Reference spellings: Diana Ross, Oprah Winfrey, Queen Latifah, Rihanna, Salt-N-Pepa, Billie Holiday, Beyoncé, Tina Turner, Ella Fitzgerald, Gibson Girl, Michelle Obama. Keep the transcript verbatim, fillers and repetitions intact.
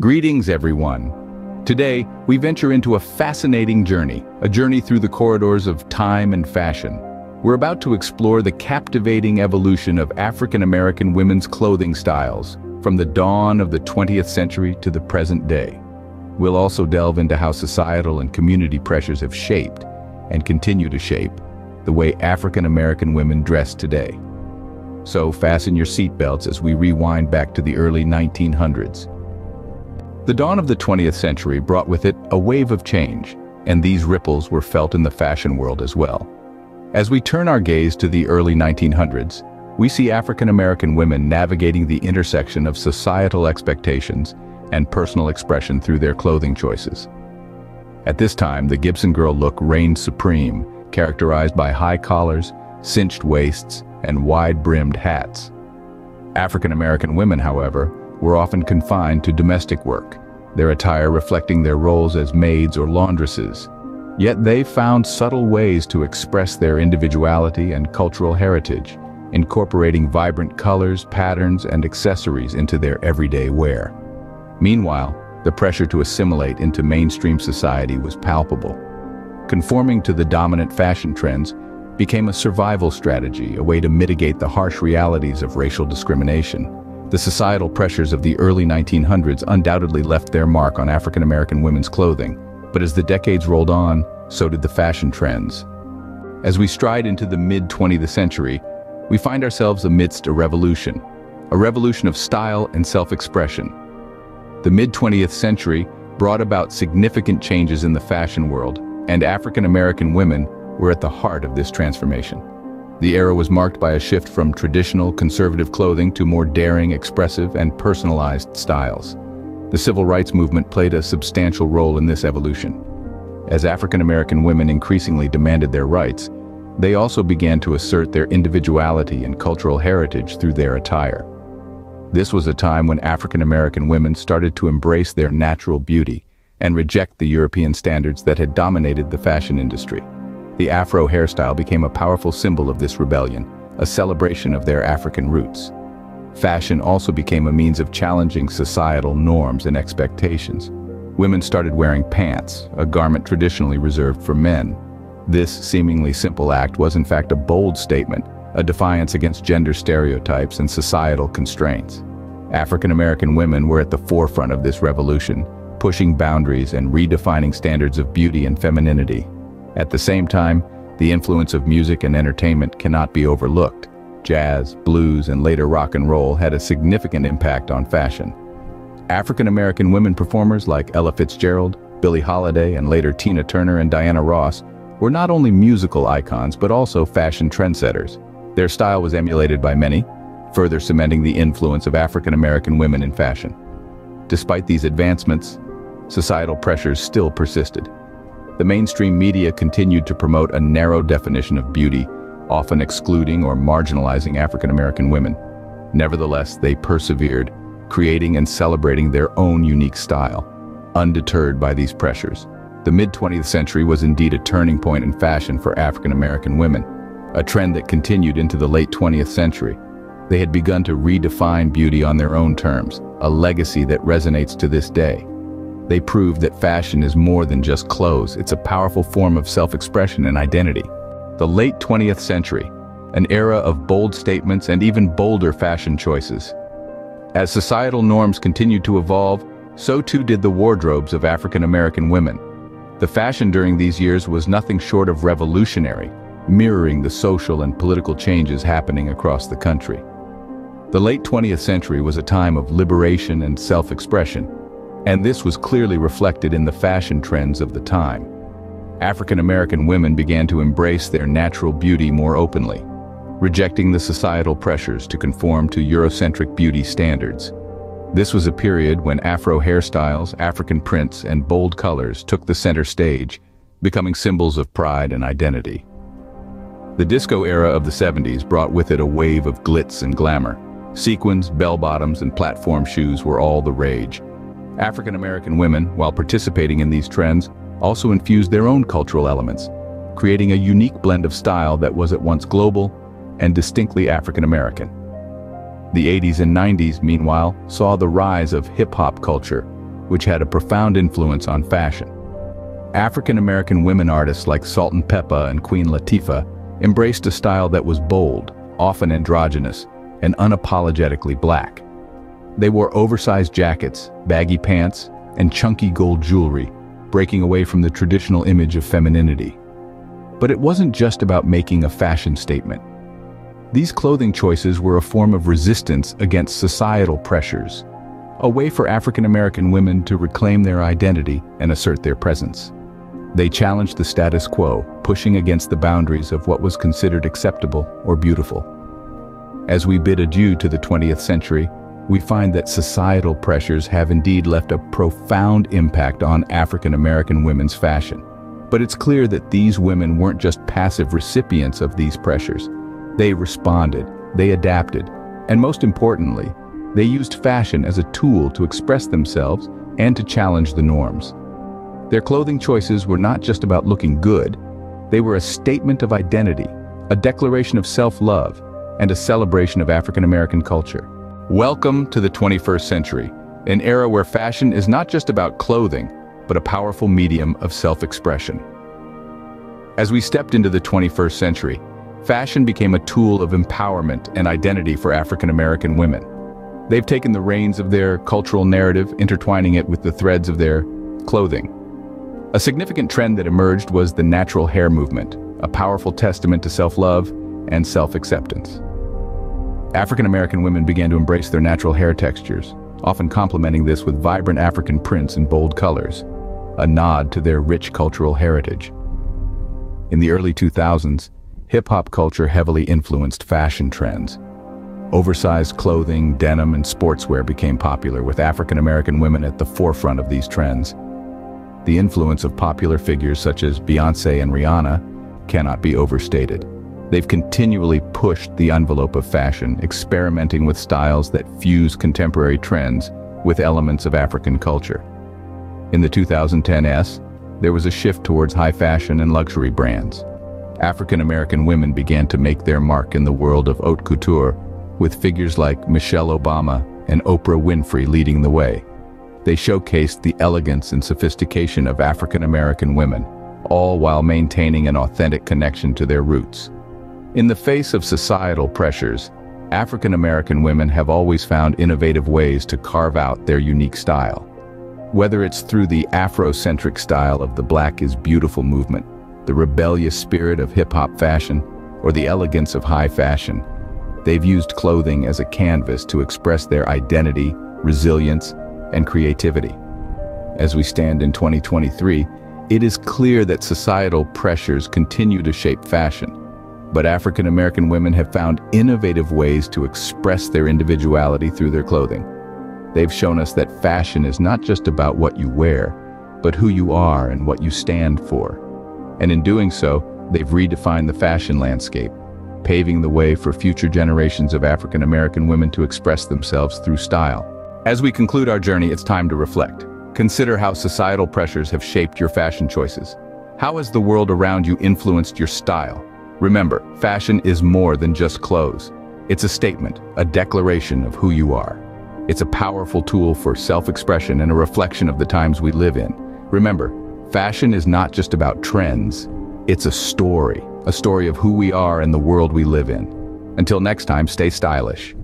Greetings, everyone. Today, we venture into a fascinating journey, a journey through the corridors of time and fashion. We're about to explore the captivating evolution of African-American women's clothing styles, from the dawn of the twentieth century to the present day. We'll also delve into how societal and community pressures have shaped, and continue to shape, the way African-American women dress today. So fasten your seatbelts as we rewind back to the early nineteen hundreds. The dawn of the twentieth century brought with it a wave of change, and these ripples were felt in the fashion world as well. As we turn our gaze to the early nineteen hundreds, we see African-American women navigating the intersection of societal expectations and personal expression through their clothing choices. At this time, the Gibson Girl look reigned supreme, characterized by high collars, cinched waists, and wide-brimmed hats. African-American women, however, were often confined to domestic work, their attire reflecting their roles as maids or laundresses. Yet they found subtle ways to express their individuality and cultural heritage, incorporating vibrant colors, patterns, and accessories into their everyday wear. Meanwhile, the pressure to assimilate into mainstream society was palpable. Conforming to the dominant fashion trends became a survival strategy, a way to mitigate the harsh realities of racial discrimination. The societal pressures of the early nineteen hundreds undoubtedly left their mark on African-American women's clothing, but as the decades rolled on, so did the fashion trends. As we stride into the mid twentieth century, we find ourselves amidst a revolution, a revolution of style and self-expression. The mid twentieth century brought about significant changes in the fashion world, and African-American women were at the heart of this transformation. The era was marked by a shift from traditional conservative clothing to more daring, expressive, and personalized styles. The civil rights movement played a substantial role in this evolution. As African-American women increasingly demanded their rights, they also began to assert their individuality and cultural heritage through their attire. This was a time when African-American women started to embrace their natural beauty and reject the European standards that had dominated the fashion industry. The Afro hairstyle became a powerful symbol of this rebellion, a celebration of their African roots. Fashion also became a means of challenging societal norms and expectations. Women started wearing pants, a garment traditionally reserved for men. This seemingly simple act was in fact a bold statement, a defiance against gender stereotypes and societal constraints. African-American women were at the forefront of this revolution, pushing boundaries and redefining standards of beauty and femininity. At the same time, the influence of music and entertainment cannot be overlooked. Jazz, blues, and later rock and roll had a significant impact on fashion. African-American women performers like Ella Fitzgerald, Billie Holiday, and later Tina Turner and Diana Ross were not only musical icons but also fashion trendsetters. Their style was emulated by many, further cementing the influence of African-American women in fashion. Despite these advancements, societal pressures still persisted. The mainstream media continued to promote a narrow definition of beauty, often excluding or marginalizing African-American women. Nevertheless, they persevered, creating and celebrating their own unique style, undeterred by these pressures. The mid twentieth century was indeed a turning point in fashion for African-American women, a trend that continued into the late twentieth century. They had begun to redefine beauty on their own terms, a legacy that resonates to this day. They proved that fashion is more than just clothes, it's a powerful form of self-expression and identity. The late twentieth century, an era of bold statements and even bolder fashion choices. As societal norms continued to evolve, so too did the wardrobes of African-American women. The fashion during these years was nothing short of revolutionary, mirroring the social and political changes happening across the country. The late twentieth century was a time of liberation and self-expression, and this was clearly reflected in the fashion trends of the time. African-American women began to embrace their natural beauty more openly, rejecting the societal pressures to conform to Eurocentric beauty standards. This was a period when Afro hairstyles, African prints, and bold colors took the center stage, becoming symbols of pride and identity. The disco era of the seventies brought with it a wave of glitz and glamour. Sequins, bell-bottoms, and platform shoes were all the rage. African-American women, while participating in these trends, also infused their own cultural elements, creating a unique blend of style that was at once global and distinctly African-American. The eighties and nineties, meanwhile, saw the rise of hip-hop culture, which had a profound influence on fashion. African-American women artists like Salt-N-Pepa and Queen Latifah embraced a style that was bold, often androgynous, and unapologetically black. They wore oversized jackets, baggy pants, and chunky gold jewelry, breaking away from the traditional image of femininity. But it wasn't just about making a fashion statement. These clothing choices were a form of resistance against societal pressures, a way for African-American women to reclaim their identity and assert their presence. They challenged the status quo, pushing against the boundaries of what was considered acceptable or beautiful. As we bid adieu to the twentieth century, we find that societal pressures have indeed left a profound impact on African-American women's fashion. But it's clear that these women weren't just passive recipients of these pressures. They responded, they adapted, and most importantly, they used fashion as a tool to express themselves and to challenge the norms. Their clothing choices were not just about looking good, they were a statement of identity, a declaration of self-love, and a celebration of African-American culture. Welcome to the twenty-first century, an era where fashion is not just about clothing, but a powerful medium of self-expression. As we stepped into the twenty-first century, fashion became a tool of empowerment and identity for African-American women. They've taken the reins of their cultural narrative, intertwining it with the threads of their clothing. A significant trend that emerged was the natural hair movement, a powerful testament to self-love and self-acceptance. African-American women began to embrace their natural hair textures, often complementing this with vibrant African prints and bold colors, a nod to their rich cultural heritage. In the early two thousands, hip-hop culture heavily influenced fashion trends. Oversized clothing, denim, and sportswear became popular, with African-American women at the forefront of these trends. The influence of popular figures such as Beyoncé and Rihanna cannot be overstated. They've continually pushed the envelope of fashion, experimenting with styles that fuse contemporary trends with elements of African culture. In the two thousand tens, there was a shift towards high fashion and luxury brands. African-American women began to make their mark in the world of haute couture, with figures like Michelle Obama and Oprah Winfrey leading the way. They showcased the elegance and sophistication of African-American women, all while maintaining an authentic connection to their roots. In the face of societal pressures, African-American women have always found innovative ways to carve out their unique style. Whether it's through the Afrocentric style of the Black is Beautiful movement, the rebellious spirit of hip-hop fashion, or the elegance of high fashion, they've used clothing as a canvas to express their identity, resilience, and creativity. As we stand in twenty twenty-three, it is clear that societal pressures continue to shape fashion, but African-American women have found innovative ways to express their individuality through their clothing. They've shown us that fashion is not just about what you wear, but who you are and what you stand for. And in doing so, they've redefined the fashion landscape, paving the way for future generations of African-American women to express themselves through style. As we conclude our journey, it's time to reflect. Consider how societal pressures have shaped your fashion choices. How has the world around you influenced your style? Remember, fashion is more than just clothes. It's a statement, a declaration of who you are. It's a powerful tool for self-expression and a reflection of the times we live in. Remember, fashion is not just about trends. It's a story, a story of who we are and the world we live in. Until next time, stay stylish.